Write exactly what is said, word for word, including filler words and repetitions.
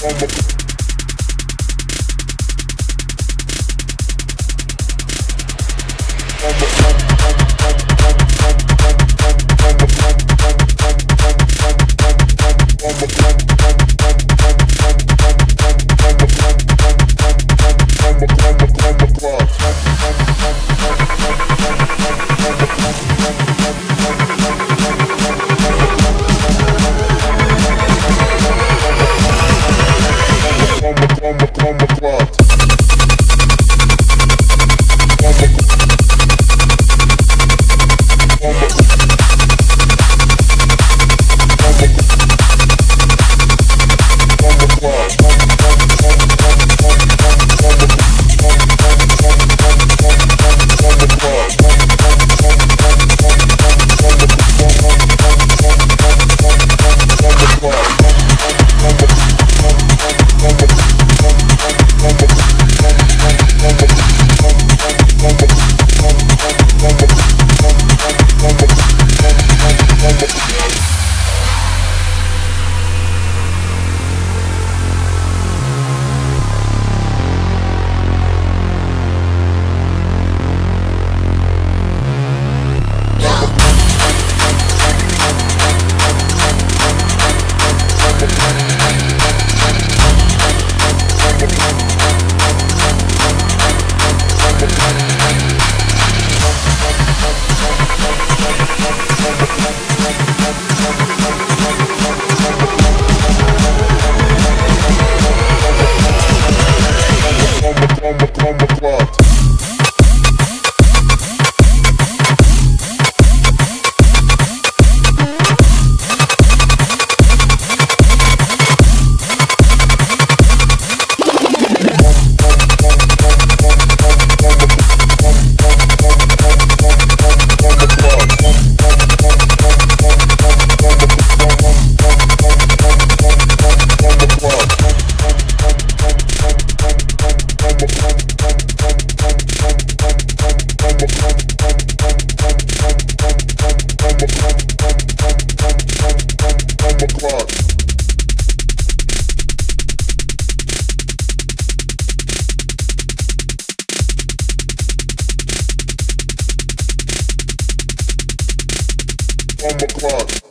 Bumbaclot. Bumbaclot. Bumbaclot.